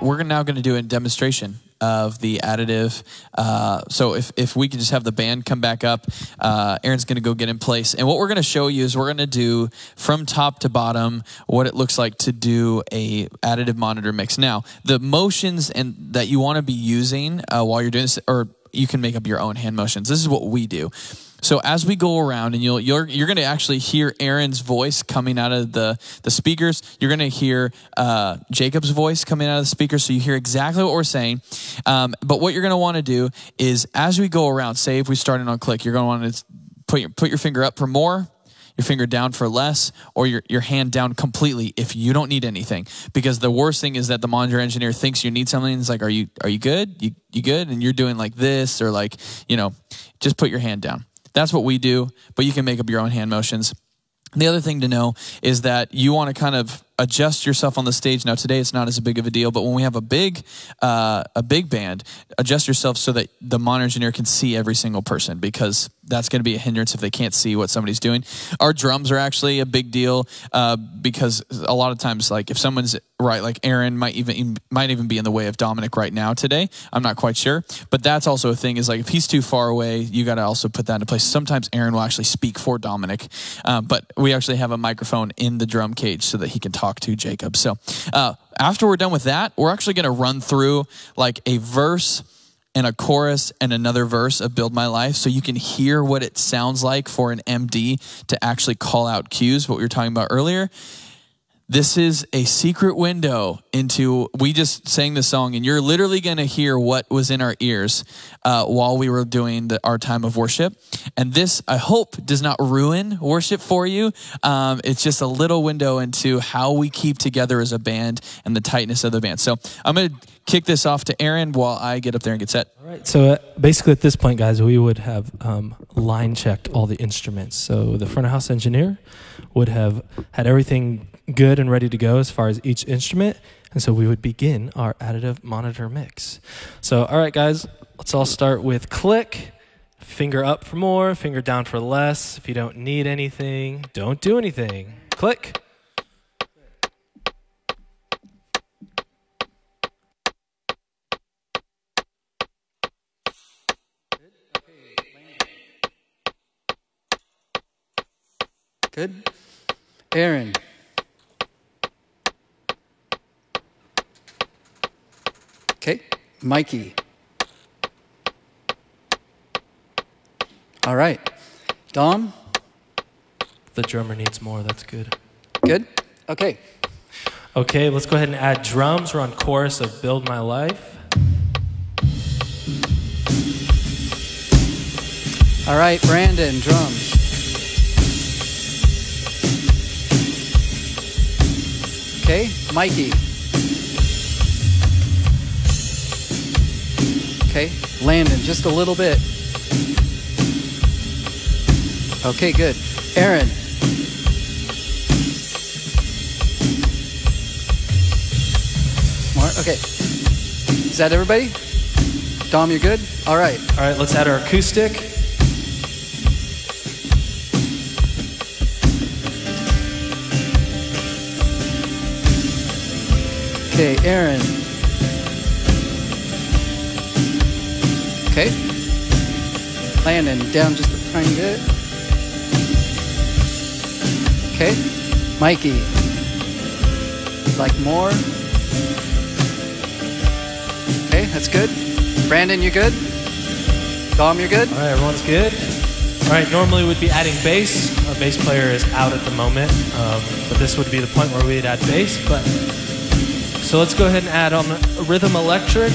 We're now going to do a demonstration of the additive. So if we can just have the band come back up, Aaron's going to go get in place. And what we're going to show you is we're going to do from top to bottom what it looks like to do a additive monitor mix. Now, the motions and that you want to be using while you're doing this, or you can make up your own hand motions. This is what we do. So as we go around, and you're going to actually hear Aaron's voice coming out of the speakers. You're going to hear Jacob's voice coming out of the speakers, so you hear exactly what we're saying. But what you're going to want to do is, as we go around, say if we started on click, you're going to want to put your finger up for more, your finger down for less, or your hand down completely if you don't need anything. Because the worst thing is that the monitor engineer thinks you need something. And it's like, are you good? You good? And you're doing like this, or like, you know, just put your hand down. That's what we do, but you can make up your own hand motions. The other thing to know is that you want to kind of adjust yourself on the stage. Now, today it's not as big of a deal, but when we have a big band, adjust yourself so that the monitor engineer can see every single person, because that's going to be a hindrance if they can't see what somebody's doing. Our drums are actually a big deal because a lot of times, like if someone's right, like Aaron might even be in the way of Dominic right now today. I'm not quite sure, but that's also a thing. Is like if he's too far away, you got to also put that into place. Sometimes Aaron will actually speak for Dominic, but we actually have a microphone in the drum cage so that he can talk to Jacob. So after we're done with that, we're actually going to run through like a verse and a chorus and another verse of Build My Life, so you can hear what it sounds like for an MD to actually call out cues, what we were talking about earlier. This is a secret window into, we just sang the song, and you're literally going to hear what was in our ears while we were doing our time of worship. And this, I hope, does not ruin worship for you. It's just a little window into how we keep together as a band and the tightness of the band. So I'm going to kick this off to Aaron while I get up there and get set. All right, so basically at this point, guys, we would have line checked all the instruments. So the front of house engineer would have had everything good and ready to go as far as each instrument, and so we would begin our additive monitor mix. So, all right, guys, let's all start with click. Finger up for more, finger down for less. If you don't need anything, don't do anything. Click. Good. Aaron. Okay, Mikey. All right, Dom. The drummer needs more, that's good. Good, okay. Okay, let's go ahead and add drums. We're on chorus of Build My Life. All right, Brandon, drums. Okay, Mikey. Okay, Landon, just a little bit. Okay, good. Aaron. More? Okay. Is that everybody? Dom, you're good? All right. All right, let's add our acoustic. Okay, Aaron. Okay. Landon, down just a tiny bit. Okay. Mikey. Like more? Okay, that's good. Brandon, you good? Dom, you're good? All right, everyone's good. All right, normally we'd be adding bass. Our bass player is out at the moment, but this would be the point where we'd add bass, but... So let's go ahead and add on rhythm electric.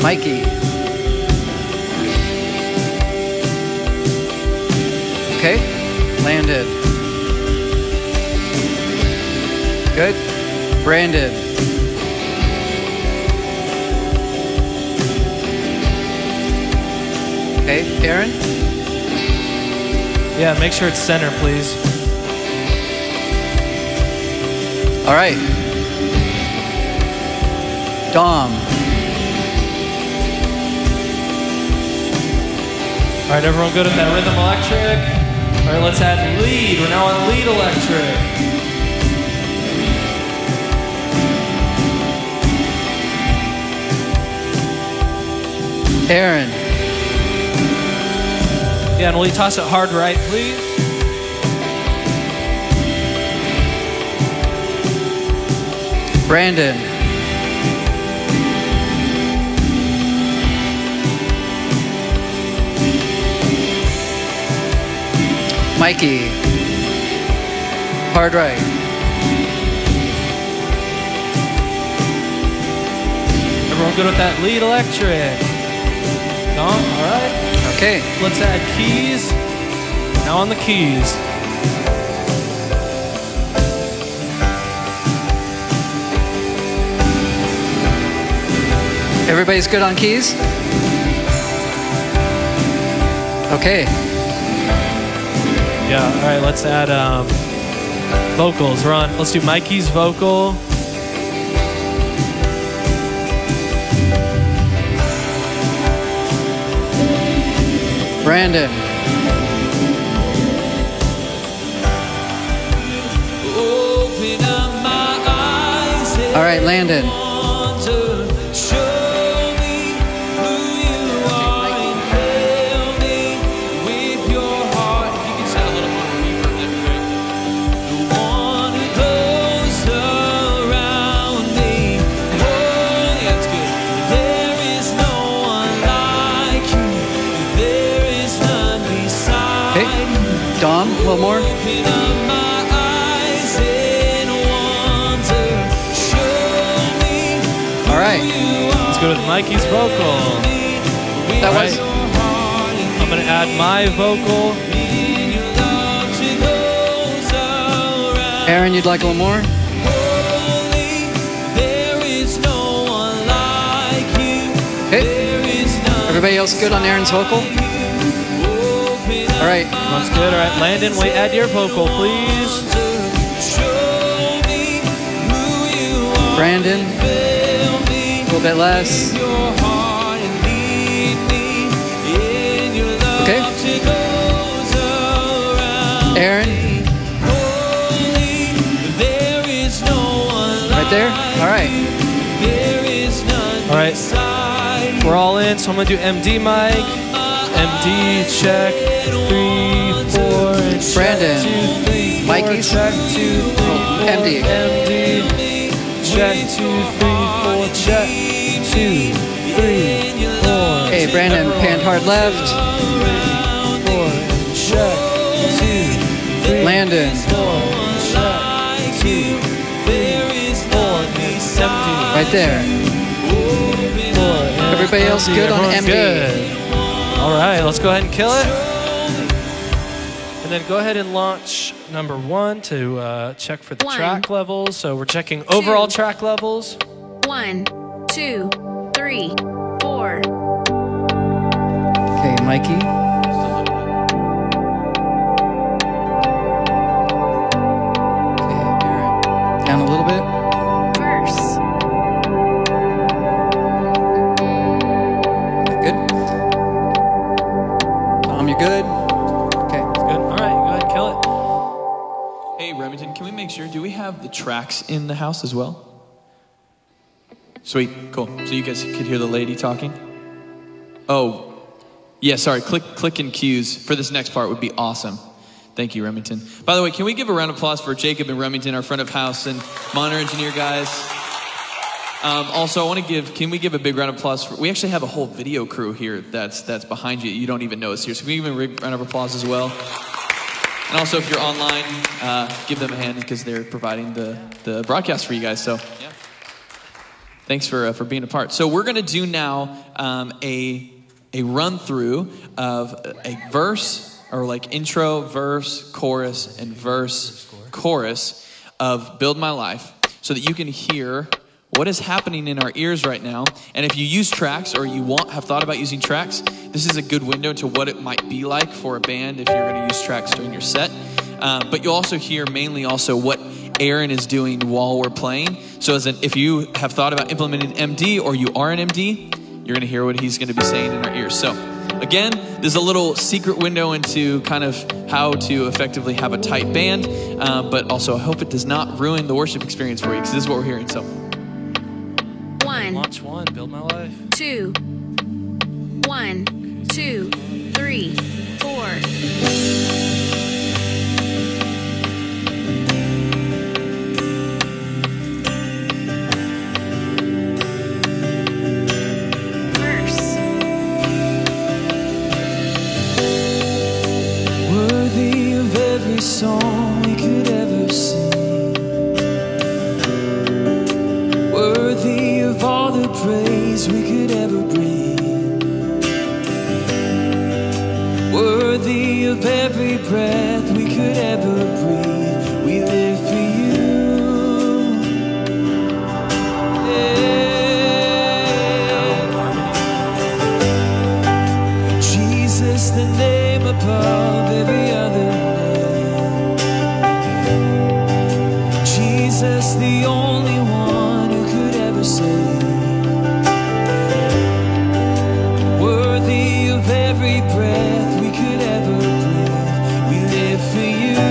Mikey. Okay, Landon. Good, Brandon. Okay, Aaron? Yeah, make sure it's center, please. All right. Dom. All right, everyone good at that rhythm electric? All right, let's add lead. We're now on lead electric. Aaron. Yeah, and will you toss it hard right, please? Brandon. Mikey. Hard right. Everyone good with that lead electric? No? All right. Okay. Let's add keys. Now on the keys. Everybody's good on keys? Okay. Yeah, all right, let's add vocals. Ron, let's do Mikey's vocal. Brandon. Open up my eyes. All right, Landon. A little more. All right. Let's go to Mikey's vocal. That was. Right. I'm going to add my vocal. Aaron, you'd like a little more? Hey. Everybody else good on Aaron's vocal? All right, that's good. All right, Landon, wait, add your vocal, please. Brandon, a little bit less. Okay. Aaron. Right there. All right. All right. We're all in, so I'm gonna do MD mic. MD check, 3, 4. Brandon, check, 2, 3, 4, Mikey's check, 2, 3, 4, MD. MD check, 2, 3, 4, check, 2, 3, 4. Hey, Brandon, panned hard left. 3, 4, check, 2, 3. Landon, 4, check, 2, 4. MD. Right there. 4. Everybody else good on MD. Good. All right, let's go ahead and kill it. And then go ahead and launch number 1 to check for the track levels. So we're checking overall track levels. 1, 2, 3, 4. Okay, Mikey. Okay, Aaron. Down a little bit. Good. Okay, that's good. All right, go ahead and kill it. Hey, Remington, can we make sure, do we have the tracks in the house as well? Sweet, cool. So you guys could hear the lady talking? Oh, yeah, sorry, click and cues for this next part would be awesome. Thank you, Remington. By the way, can we give a round of applause for Jacob and Remington, our front of house and monitor engineer guys? Also, I want to give, can we give a big round of applause for, we actually have a whole video crew here that's behind you. You don't even know it's here. So can we give them a big round of applause as well? And also, if you're online, give them a hand because they're providing the broadcast for you guys. So yeah. Thanks for being a part. So we're going to do now a run through of a verse, or like intro, verse, chorus, and verse, chorus of Build My Life so that you can hear what is happening in our ears right now. And if you use tracks or you have thought about using tracks, this is a good window to what it might be like for a band if you're gonna use tracks during your set. But you'll also hear mainly also what Aaron is doing while we're playing. So if you have thought about implementing MD or you are an MD, you're gonna hear what he's gonna be saying in our ears. So. Again, there's a little secret window into kind of how to effectively have a tight band, but also I hope it does not ruin the worship experience for you, because this is what we're hearing. So, one, launch one, build my life. Two, one, two, three, four. Song we could ever sing, worthy of all the praise we could ever bring, worthy of every breath we could ever breathe. We live for you, yeah. Jesus, the name above every other. Jesus, the only one who could ever save, worthy of every breath we could ever breathe. We live for you,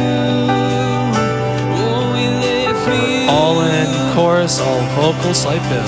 oh, we live for you. All in chorus, all vocals, like Bill.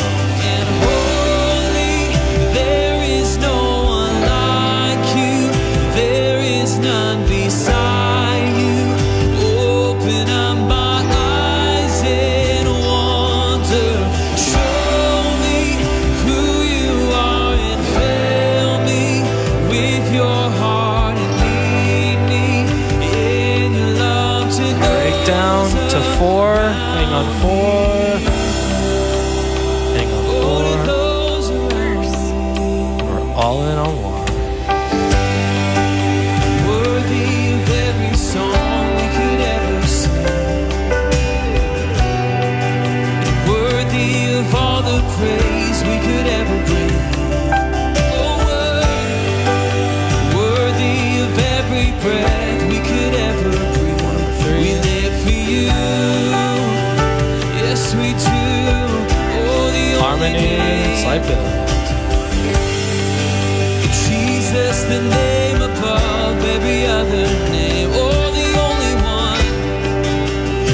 Jesus, the name above every other name, oh, the only one.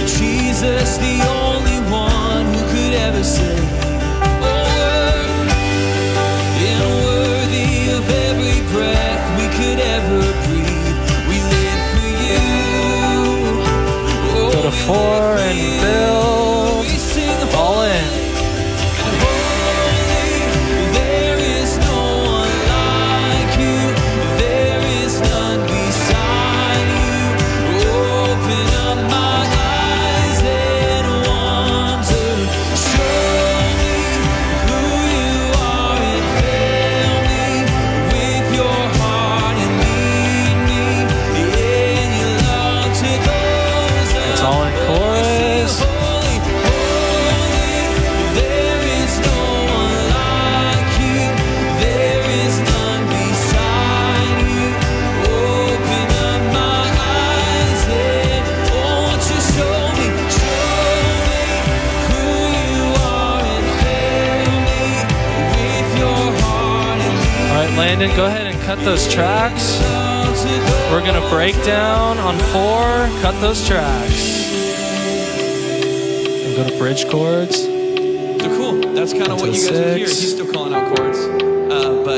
Jesus, the only one who could ever save, oh, and worthy of every breath we could ever breathe. We live for you, oh, go to four and build all in. Landon, go ahead and cut those tracks. We're gonna break down on four, cut those tracks. And go to bridge chords. They're cool. That's kind of what you guys would hear. He's still calling out chords. Number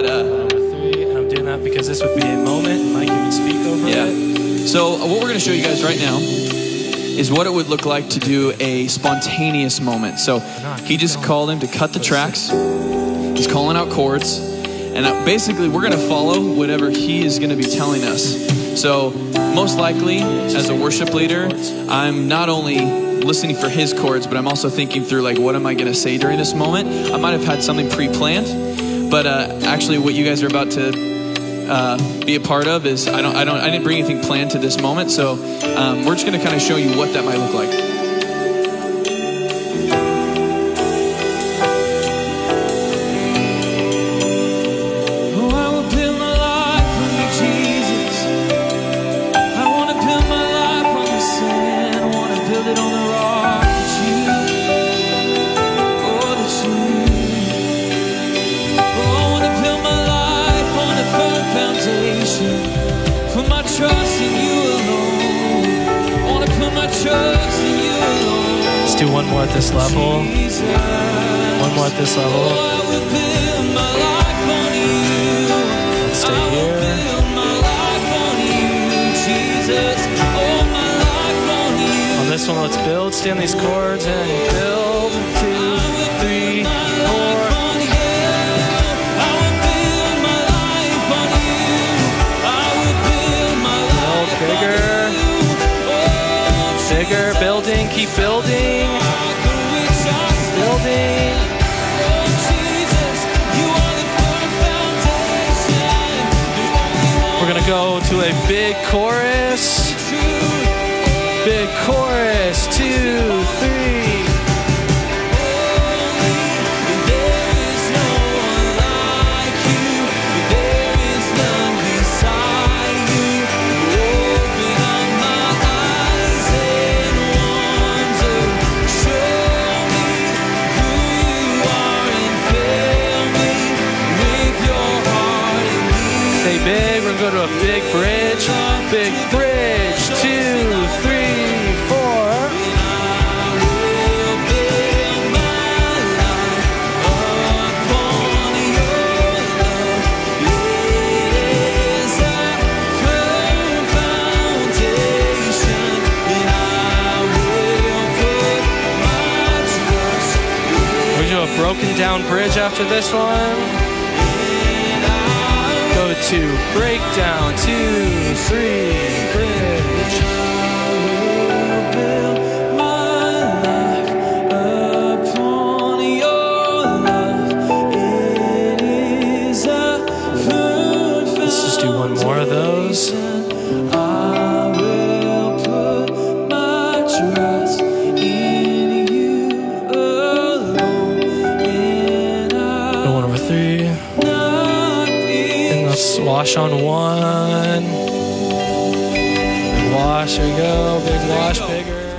three, and I'm doing that because this would be a moment. Mikey would speak over it. So what we're gonna show you guys right now is what it would look like to do a spontaneous moment. So he just called him to cut the tracks. He's calling out chords. And basically, we're going to follow whatever he is going to be telling us. So most likely, as a worship leader, I'm not only listening for his chords, but I'm also thinking through, like, what am I going to say during this moment? I might have had something pre-planned, but actually what you guys are about to be a part of is I didn't bring anything planned to this moment. So we're just going to kind of show you what that might look like. Found in you alone. Wanna put my trust in you alone. Let's do one more at this level. One more at this level. Let's stay here. On this one, let's build. Stay on these chords and build. 2, 3, 4. Bigger, bigger, building, keep building, building. We're gonna go to a big chorus. Big chorus, 2, 3. Big, we're gonna go to a big bridge. Big bridge, 2, 3, 4. We're gonna do a broken down bridge after this one. Two, breakdown, 2, 3, bridge. I will build my life upon your love. It is a firm foundation. Let's just do one more of those. I will put my trust in you alone. Go one over 3. Wash on 1. Wash, there we go. Big wash, bigger.